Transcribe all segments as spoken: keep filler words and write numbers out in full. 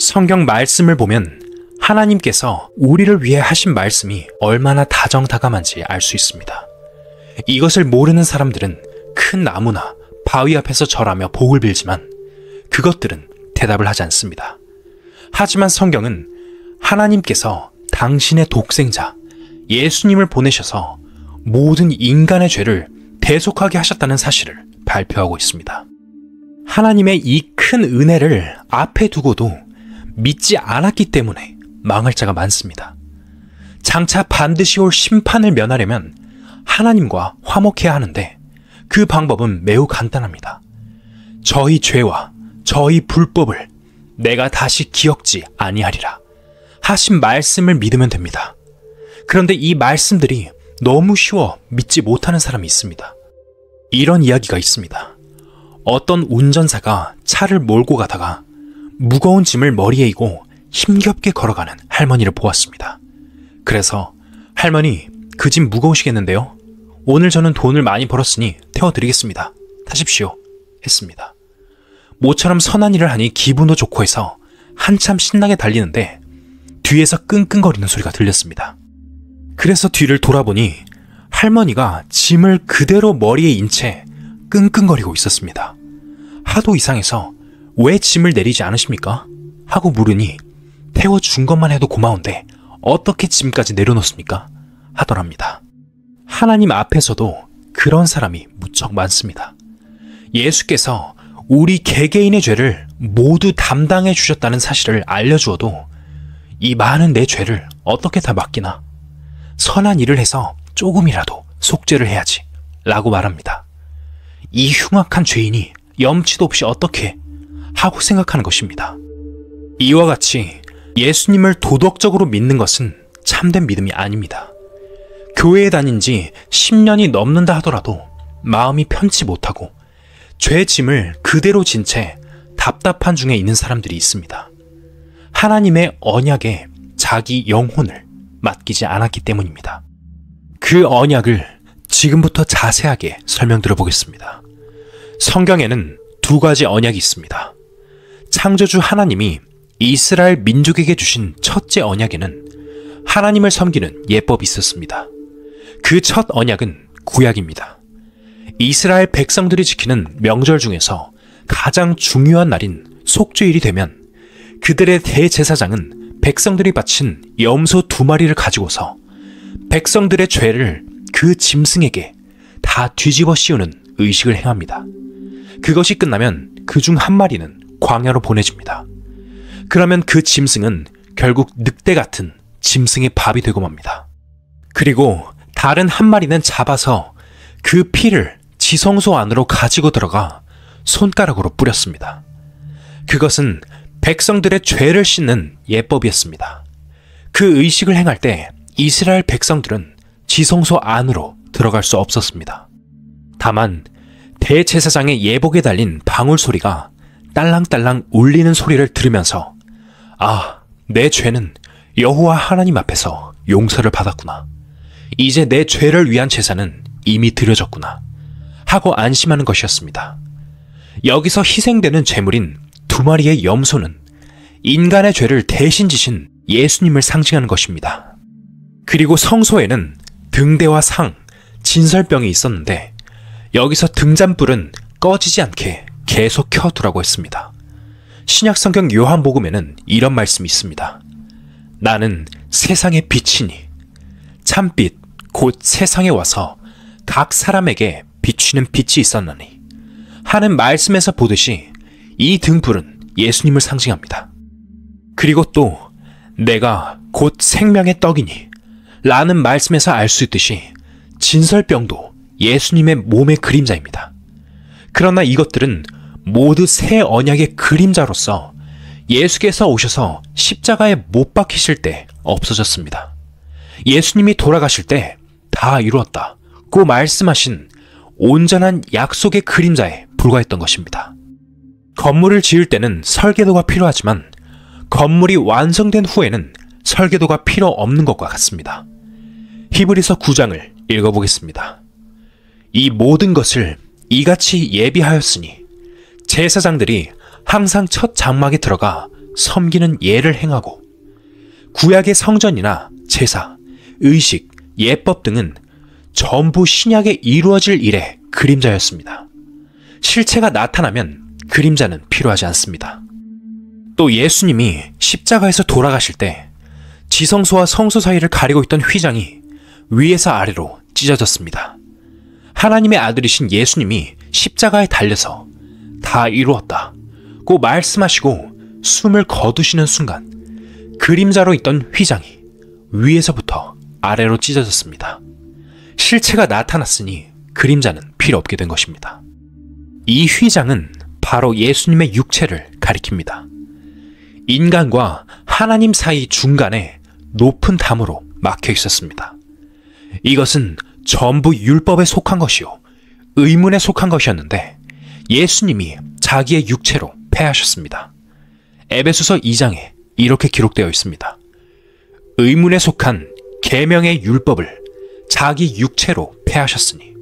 성경 말씀을 보면 하나님께서 우리를 위해 하신 말씀이 얼마나 다정다감한지 알 수 있습니다. 이것을 모르는 사람들은 큰 나무나 바위 앞에서 절하며 복을 빌지만 그것들은 대답을 하지 않습니다. 하지만 성경은 하나님께서 당신의 독생자 예수님을 보내셔서 모든 인간의 죄를 대속하게 하셨다는 사실을 발표하고 있습니다. 하나님의 이 큰 은혜를 앞에 두고도 믿지 않았기 때문에 망할 자가 많습니다. 장차 반드시 올 심판을 면하려면 하나님과 화목해야 하는데 그 방법은 매우 간단합니다. 저희 죄와 저희 불법을 내가 다시 기억지 아니하리라 하신 말씀을 믿으면 됩니다. 그런데 이 말씀들이 너무 쉬워 믿지 못하는 사람이 있습니다. 이런 이야기가 있습니다. 어떤 운전사가 차를 몰고 가다가 무거운 짐을 머리에 이고 힘겹게 걸어가는 할머니를 보았습니다. 그래서 할머니, 그 짐 무거우시겠는데요? 오늘 저는 돈을 많이 벌었으니 태워드리겠습니다. 타십시오. 했습니다. 모처럼 선한 일을 하니 기분도 좋고 해서 한참 신나게 달리는데 뒤에서 끙끙거리는 소리가 들렸습니다. 그래서 뒤를 돌아보니 할머니가 짐을 그대로 머리에 인 채 끙끙거리고 있었습니다. 하도 이상해서 왜 짐을 내리지 않으십니까? 하고 물으니 태워준 것만 해도 고마운데 어떻게 짐까지 내려놓습니까? 하더랍니다. 하나님 앞에서도 그런 사람이 무척 많습니다. 예수께서 우리 개개인의 죄를 모두 담당해 주셨다는 사실을 알려주어도 이 많은 내 죄를 어떻게 다 맡기나? 선한 일을 해서 조금이라도 속죄를 해야지 라고 말합니다. 이 흉악한 죄인이 염치도 없이 어떻게 하고 생각하는 것입니다. 이와 같이 예수님을 도덕적으로 믿는 것은 참된 믿음이 아닙니다. 교회에 다닌 지 십 년이 넘는다 하더라도 마음이 편치 못하고 죄 짐을 그대로 진 채 답답한 중에 있는 사람들이 있습니다. 하나님의 언약에 자기 영혼을 맡기지 않았기 때문입니다. 그 언약을 지금부터 자세하게 설명드려 보겠습니다. 성경에는 두 가지 언약이 있습니다. 창조주 하나님이 이스라엘 민족에게 주신 첫째 언약에는 하나님을 섬기는 예법이 있었습니다. 그 첫 언약은 구약입니다. 이스라엘 백성들이 지키는 명절 중에서 가장 중요한 날인 속죄일이 되면 그들의 대제사장은 백성들이 바친 염소 두 마리를 가지고서 백성들의 죄를 그 짐승에게 다 뒤집어 씌우는 의식을 행합니다. 그것이 끝나면 그 중 한 마리는 광야로 보내집니다. 그러면 그 짐승은 결국 늑대 같은 짐승의 밥이 되고 맙니다. 그리고 다른 한 마리는 잡아서 그 피를 지성소 안으로 가지고 들어가 손가락으로 뿌렸습니다. 그것은 백성들의 죄를 씻는 예법이었습니다. 그 의식을 행할 때 이스라엘 백성들은 지성소 안으로 들어갈 수 없었습니다. 다만 대제사장의 예복에 달린 방울 소리가 딸랑딸랑 울리는 소리를 들으면서 아, 내 죄는 여호와 하나님 앞에서 용서를 받았구나. 이제 내 죄를 위한 제사는 이미 드려졌구나 하고 안심하는 것이었습니다. 여기서 희생되는 제물인 두 마리의 염소는 인간의 죄를 대신 지신 예수님을 상징하는 것입니다. 그리고 성소에는 등대와 상, 진설병이 있었는데 여기서 등잔불은 꺼지지 않게 계속 켜두라고 했습니다. 신약성경 요한복음에는 이런 말씀이 있습니다. 나는 세상의 빛이니 참빛 곧 세상에 와서 각 사람에게 비추는 빛이 있었나니 하는 말씀에서 보듯이 이 등불은 예수님을 상징합니다. 그리고 또 내가 곧 생명의 떡이니 라는 말씀에서 알 수 있듯이 진설병도 예수님의 몸의 그림자입니다. 그러나 이것들은 모두 새 언약의 그림자로서 예수께서 오셔서 십자가에 못 박히실 때 없어졌습니다. 예수님이 돌아가실 때 다 이루었다고 말씀하신 온전한 약속의 그림자에 불과했던 것입니다. 건물을 지을 때는 설계도가 필요하지만 건물이 완성된 후에는 설계도가 필요 없는 것과 같습니다. 히브리서 구 장을 읽어보겠습니다. 이 모든 것을 이같이 예비하였으니 제사장들이 항상 첫 장막에 들어가 섬기는 예를 행하고, 구약의 성전이나 제사, 의식, 예법 등은 전부 신약에 이루어질 일의 그림자였습니다. 실체가 나타나면 그림자는 필요하지 않습니다. 또 예수님이 십자가에서 돌아가실 때 지성소와 성소 사이를 가리고 있던 휘장이 위에서 아래로 찢어졌습니다. 하나님의 아들이신 예수님이 십자가에 달려서 다 이루었다고 말씀하시고 숨을 거두시는 순간 그림자로 있던 휘장이 위에서부터 아래로 찢어졌습니다. 실체가 나타났으니 그림자는 필요 없게 된 것입니다. 이 휘장은 바로 예수님의 육체를 가리킵니다. 인간과 하나님 사이 중간에 높은 담으로 막혀 있었습니다. 이것은 전부 율법에 속한 것이요 의문에 속한 것이었는데 예수님이 자기의 육체로 패하셨습니다. 에베소서 이 장에 이렇게 기록되어 있습니다. 의문에 속한 계명의 율법을 자기 육체로 패하셨으니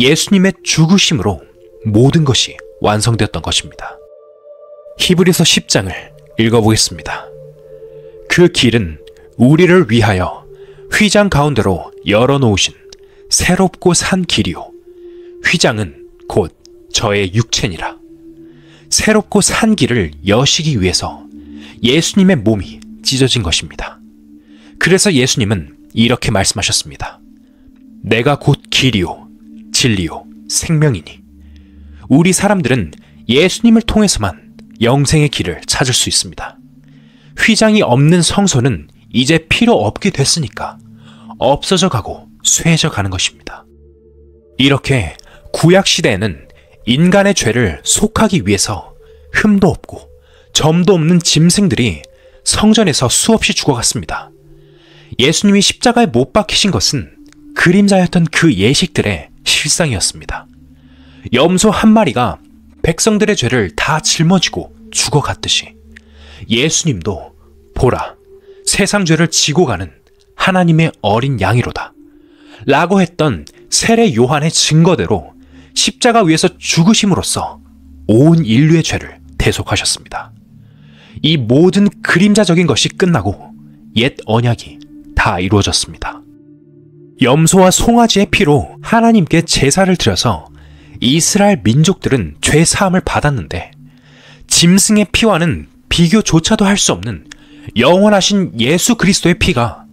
예수님의 죽으심으로 모든 것이 완성되었던 것입니다. 히브리서 십 장을 읽어보겠습니다. 그 길은 우리를 위하여 휘장 가운데로 열어놓으신 새롭고 산 길이요 휘장은 곧 저의 육체니라. 새롭고 산 길을 여시기 위해서 예수님의 몸이 찢어진 것입니다. 그래서 예수님은 이렇게 말씀하셨습니다. 내가 곧 길이요 진리요 생명이니 우리 사람들은 예수님을 통해서만 영생의 길을 찾을 수 있습니다. 휘장이 없는 성소는 이제 필요 없게 됐으니까 없어져 가고 쇠져 가는 것입니다. 이렇게 구약시대에는 인간의 죄를 속하기 위해서 흠도 없고 점도 없는 짐승들이 성전에서 수없이 죽어갔습니다. 예수님이 십자가에 못 박히신 것은 그림자였던 그 예식들의 실상이었습니다. 염소 한 마리가 백성들의 죄를 다 짊어지고 죽어갔듯이 예수님도 보라 세상 죄를 지고 가는 하나님의 어린 양이로다 라고 했던 세례 요한의 증거대로 십자가 위에서 죽으심으로써 온 인류의 죄를 대속하셨습니다. 이 모든 그림자적인 것이 끝나고 옛 언약이 다 이루어졌습니다. 염소와 송아지의 피로 하나님께 제사를 드려서 이스라엘 민족들은 죄 사함을 받았는데 짐승의 피와는 비교조차도 할 수 없는 영원하신 예수 그리스도의 피가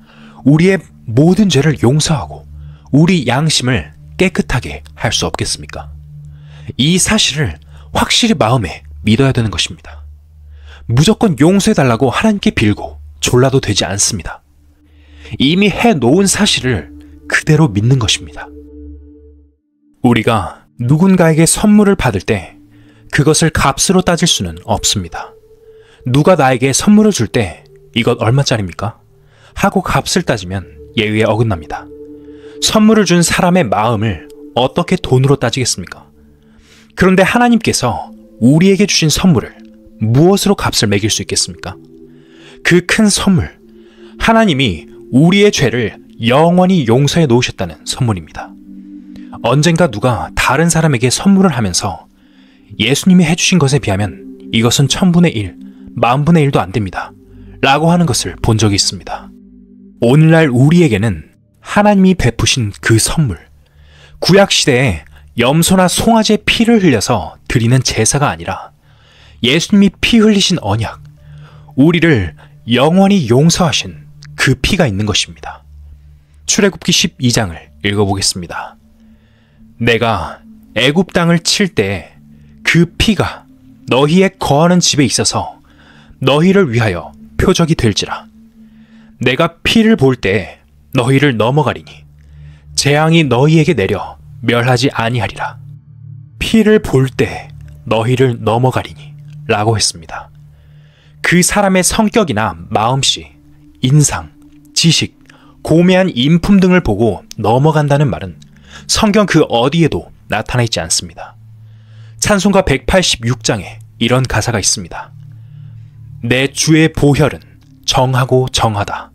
우리의 모든 죄를 용서하고 우리 양심을 깨끗하게 할 수 없겠습니까? 이 사실을 확실히 마음에 믿어야 되는 것입니다. 무조건 용서해달라고 하나님께 빌고 졸라도 되지 않습니다. 이미 해놓은 사실을 그대로 믿는 것입니다. 우리가 누군가에게 선물을 받을 때 그것을 값으로 따질 수는 없습니다. 누가 나에게 선물을 줄 때 이것 얼마짜리입니까? 하고 값을 따지면 예의에 어긋납니다. 선물을 준 사람의 마음을 어떻게 돈으로 따지겠습니까? 그런데 하나님께서 우리에게 주신 선물을 무엇으로 값을 매길 수 있겠습니까? 그 큰 선물, 하나님이 우리의 죄를 영원히 용서해 놓으셨다는 선물입니다. 언젠가 누가 다른 사람에게 선물을 하면서 예수님이 해주신 것에 비하면 이것은 천분의 일, 만분의 일도 안 됩니다 라고 하는 것을 본 적이 있습니다. 오늘날 우리에게는 하나님이 베푸신 그 선물, 구약시대에 염소나 송아지의 피를 흘려서 드리는 제사가 아니라 예수님이 피 흘리신 언약, 우리를 영원히 용서하신 그 피가 있는 것입니다. 출애굽기 십이 장을 읽어보겠습니다. 내가 애굽 땅을 칠 때에 그 피가 너희의 거하는 집에 있어서 너희를 위하여 표적이 될지라. 내가 피를 볼 때에 너희를 넘어가리니 재앙이 너희에게 내려 멸하지 아니하리라. 피를 볼 때에 너희를 넘어가리니 라고 했습니다. 그 사람의 성격이나 마음씨, 인상, 지식, 고매한 인품 등을 보고 넘어간다는 말은 성경 그 어디에도 나타나 있지 않습니다. 찬송가 백팔십육 장에 이런 가사가 있습니다. 내 주의 보혈은 정하고 정하다.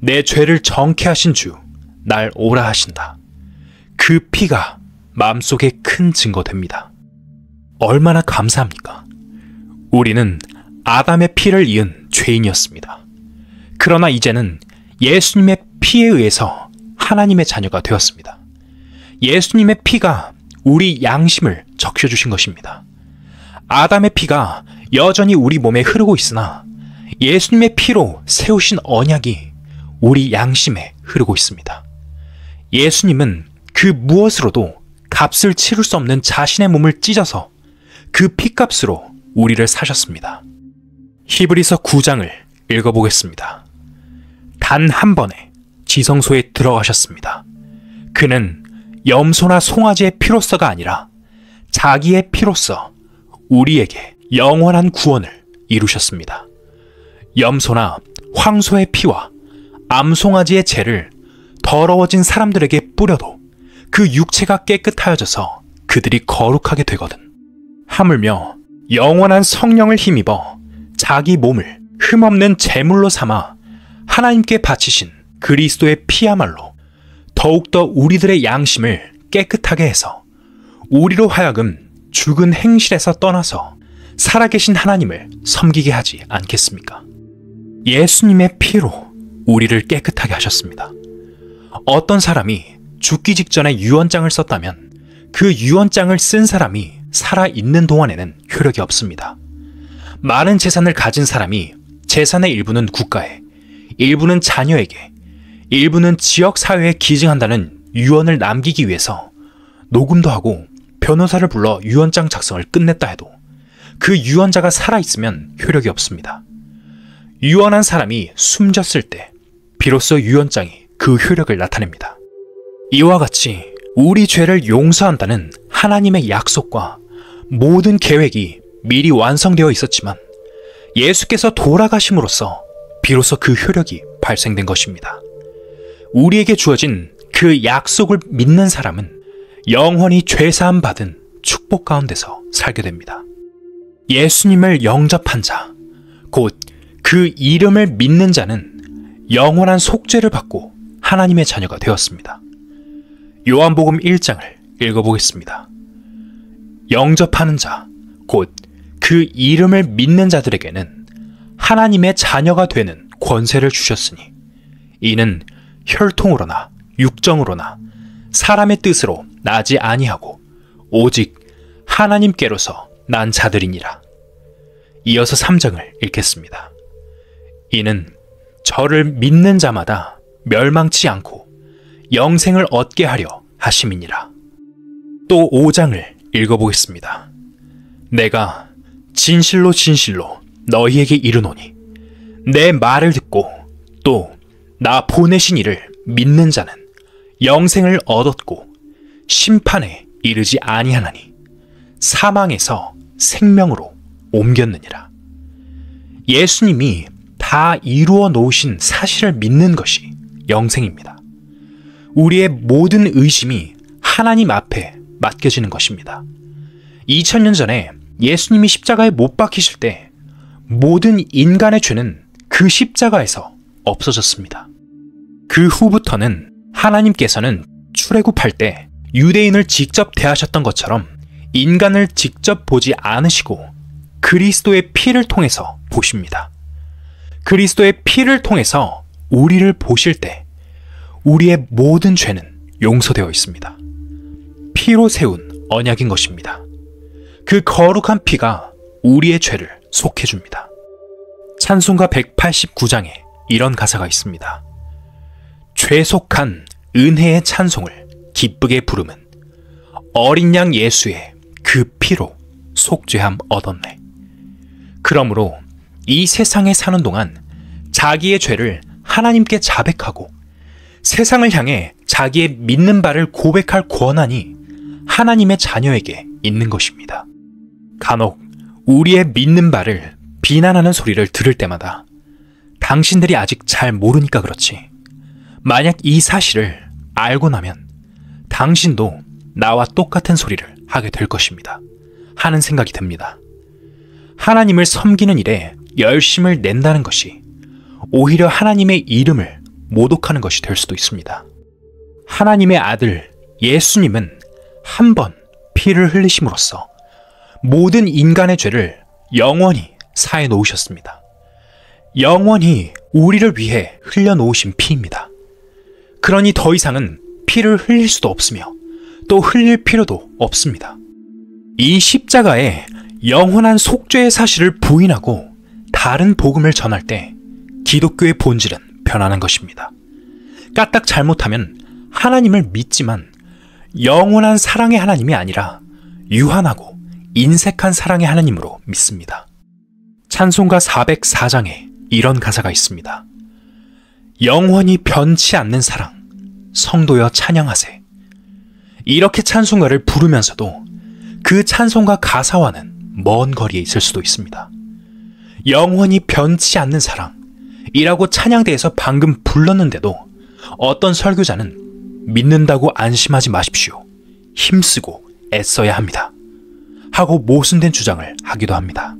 내 죄를 정케 하신 주, 날 오라 하신다. 그 피가 마음속에 큰 증거됩니다. 얼마나 감사합니까? 우리는 아담의 피를 이은 죄인이었습니다. 그러나 이제는 예수님의 피에 의해서 하나님의 자녀가 되었습니다. 예수님의 피가 우리 양심을 적셔주신 것입니다. 아담의 피가 여전히 우리 몸에 흐르고 있으나 예수님의 피로 세우신 언약이 우리 양심에 흐르고 있습니다. 예수님은 그 무엇으로도 값을 치를 수 없는 자신의 몸을 찢어서 그 피값으로 우리를 사셨습니다. 히브리서 구 장을 읽어보겠습니다. 단 한 번에 지성소에 들어가셨습니다. 그는 염소나 송아지의 피로서가 아니라 자기의 피로서 우리에게 영원한 구원을 이루셨습니다. 염소나 황소의 피와 암송아지의 재를 더러워진 사람들에게 뿌려도 그 육체가 깨끗하여져서 그들이 거룩하게 되거든. 하물며 영원한 성령을 힘입어 자기 몸을 흠없는 제물로 삼아 하나님께 바치신 그리스도의 피야말로 더욱더 우리들의 양심을 깨끗하게 해서 우리로 하여금 죽은 행실에서 떠나서 살아계신 하나님을 섬기게 하지 않겠습니까? 예수님의 피로 우리를 깨끗하게 하셨습니다. 어떤 사람이 죽기 직전에 유언장을 썼다면 그 유언장을 쓴 사람이 살아있는 동안에는 효력이 없습니다. 많은 재산을 가진 사람이 재산의 일부는 국가에, 일부는 자녀에게, 일부는 지역사회에 기증한다는 유언을 남기기 위해서 녹음도 하고 변호사를 불러 유언장 작성을 끝냈다 해도 그 유언자가 살아있으면 효력이 없습니다. 유언한 사람이 숨졌을 때 비로소 유언장이 그 효력을 나타냅니다. 이와 같이 우리 죄를 용서한다는 하나님의 약속과 모든 계획이 미리 완성되어 있었지만 예수께서 돌아가심으로써 비로소 그 효력이 발생된 것입니다. 우리에게 주어진 그 약속을 믿는 사람은 영원히 죄사함 받은 축복 가운데서 살게 됩니다. 예수님을 영접한 자, 곧 그 이름을 믿는 자는 영원한 속죄를 받고 하나님의 자녀가 되었습니다. 요한복음 일 장을 읽어보겠습니다. 영접하는 자, 곧 그 이름을 믿는 자들에게는 하나님의 자녀가 되는 권세를 주셨으니 이는 혈통으로나 육정으로나 사람의 뜻으로 나지 아니하고 오직 하나님께로서 난 자들이니라. 이어서 삼 장을 읽겠습니다. 이는 저를 믿는 자마다 멸망치 않고 영생을 얻게 하려 하심이니라. 또 오 장을 읽어보겠습니다. 내가 진실로 진실로 너희에게 이르노니 내 말을 듣고 또 나 보내신 이를 믿는 자는 영생을 얻었고 심판에 이르지 아니하나니 사망에서 생명으로 옮겼느니라. 예수님이 다 이루어 놓으신 사실을 믿는 것이 영생입니다. 우리의 모든 의심이 하나님 앞에 맡겨지는 것입니다. 이천 년 전에 예수님이 십자가에 못 박히실 때 모든 인간의 죄는 그 십자가에서 없어졌습니다. 그 후부터는 하나님께서는 출애굽할 때 유대인을 직접 대하셨던 것처럼 인간을 직접 보지 않으시고 그리스도의 피를 통해서 보십니다. 그리스도의 피를 통해서 우리를 보실 때 우리의 모든 죄는 용서되어 있습니다. 피로 세운 언약인 것입니다. 그 거룩한 피가 우리의 죄를 속해줍니다. 찬송가 백팔십구 장에 이런 가사가 있습니다. 죄 속한 은혜의 찬송을 기쁘게 부르면 어린 양 예수의 그 피로 속죄함 얻었네. 그러므로 이 세상에 사는 동안 자기의 죄를 하나님께 자백하고 세상을 향해 자기의 믿는 바를 고백할 권한이 하나님의 자녀에게 있는 것입니다. 간혹 우리의 믿는 바를 비난하는 소리를 들을 때마다 당신들이 아직 잘 모르니까 그렇지. 만약 이 사실을 알고 나면 당신도 나와 똑같은 소리를 하게 될 것입니다. 하는 생각이 듭니다. 하나님을 섬기는 일에 열심을 낸다는 것이 오히려 하나님의 이름을 모독하는 것이 될 수도 있습니다. 하나님의 아들 예수님은 한 번 피를 흘리심으로써 모든 인간의 죄를 영원히 사해 놓으셨습니다. 영원히 우리를 위해 흘려놓으신 피입니다. 그러니 더 이상은 피를 흘릴 수도 없으며 또 흘릴 필요도 없습니다. 이 십자가에 영원한 속죄의 사실을 부인하고 다른 복음을 전할 때 기독교의 본질은 변하는 것입니다. 까딱 잘못하면 하나님을 믿지만 영원한 사랑의 하나님이 아니라 유한하고 인색한 사랑의 하나님으로 믿습니다. 찬송가 사백사 장에 이런 가사가 있습니다. 영원히 변치 않는 사랑, 성도여 찬양하세. 이렇게 찬송가를 부르면서도 그 찬송가 가사와는 먼 거리에 있을 수도 있습니다. 영원히 변치 않는 사랑이라고 찬양대에서 방금 불렀는데도 어떤 설교자는 믿는다고 안심하지 마십시오. 힘쓰고 애써야 합니다. 하고 모순된 주장을 하기도 합니다.